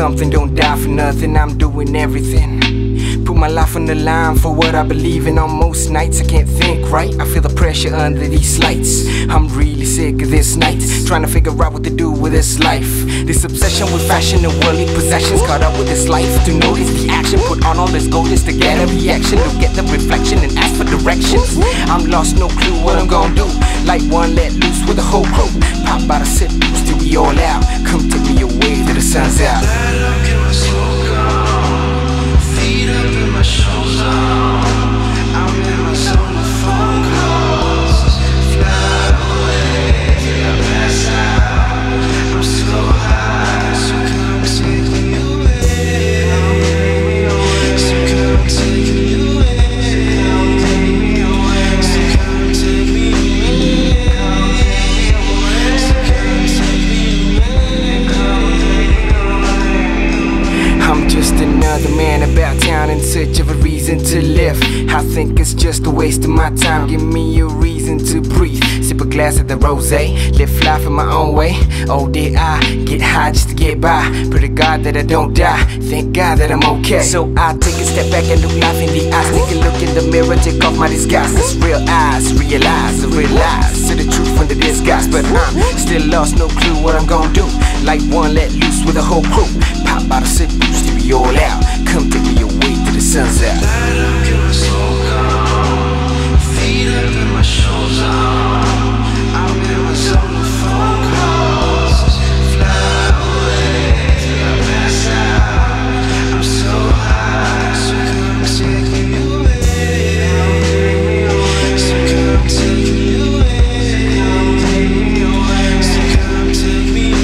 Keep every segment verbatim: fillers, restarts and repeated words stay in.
something, don't die for nothing. I'm doing everything, put my life on the line for what I believe in. On most nights I can't think right, I feel the pressure under these lights. I'm really sick of this night, trying to figure out what to do with this life. This obsession with fashion and worldly possessions, caught up with this life. To notice the action, put on all this gold just to get a reaction. Look at the reflection and ask for directions. I'm lost, no clue what I'm gonna do. Like one let loose with the whole crew. Pop out a sip, till we all out. Come take me away till the sun's out. Another man about town in search of a reason to live. I think it's just a waste of my time. Give me a reason to breathe. Sip a glass of the rosé, live life in my own way. Oh, did I get high just to get by? Pray to God that I don't die. Thank God that I'm okay. So I take a step back and look life in the eyes. Take a look in the mirror, take off my disguise. It's real eyes, realize, realize. See the truth under disguise, but I'm still lost, no clue what I'm gonna do. Like one let loose with a whole crew. Pop out a sip, to be all out. Come take me away to the sun's out. Light up, get my soul gone. Feet up and my shoulders on. I'm in my zone of phone calls. Fly away till I pass out. I'm so high, so come take me away. So come take me away. So come take me away. So come take me away.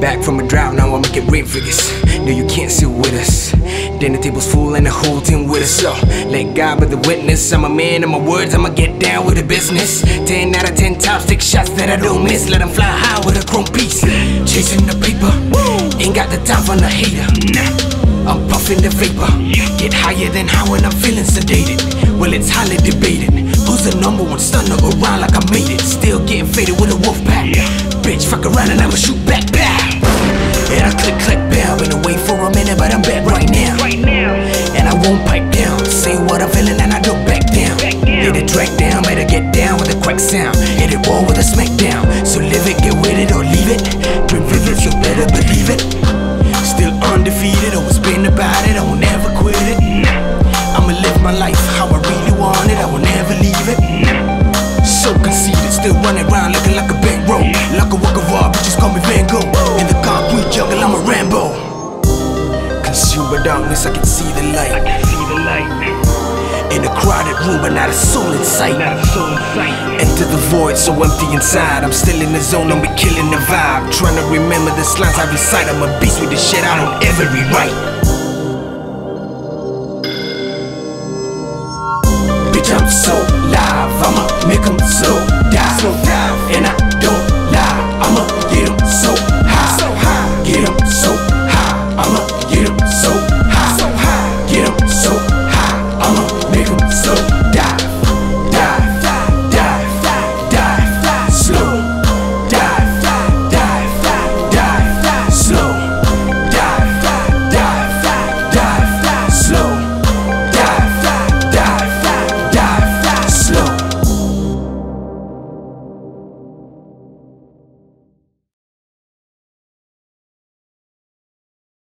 Back from a drought, now I make it rain for this. No, you can't sit with us. Dinner table's full and the whole team with us. So, let God be the witness. I'm a man of my words, I'ma get down with the business. Ten out of ten top six shots that I don't miss. Let them fly high with a chrome piece. Chasing the paper, ain't got the time for no hater. I'm puffing the vapor, get higher than how when I'm feeling sedated. Well, it's highly debated. Who's the number one stunner around like I made it? Still getting faded with a wolf pack. Bitch, fuck around and I'ma shoot back, back. And I click, click, bell. Been away for a minute, but I'm back right now. Right now. And I won't pipe down. Say what I'm feeling and I don't back down. Back down. Hit it track down, better get down with a crack sound. Hit it roll with a smackdown. So live it, get with it or leave it. Dream rivers, you better believe it. Still undefeated, always been about it. I will never quit it. Nah. I'ma live my life how I really want it. I will never leave it. Nah. So conceited, still running around looking like a bankroll. Like a walk of raw, bitches call me Van Gogh. In the concrete jungle, I'm a Rambo. Consumed by darkness, I can see the light. I can see the light. In a crowded room but not a soul in sight. Enter the void so empty inside, I'm still in the zone and we killing the vibe. Trying to remember the lines I recite, I'm a beast with the shit I don't ever rewrite. I'm so live, I'ma make 'em slow down.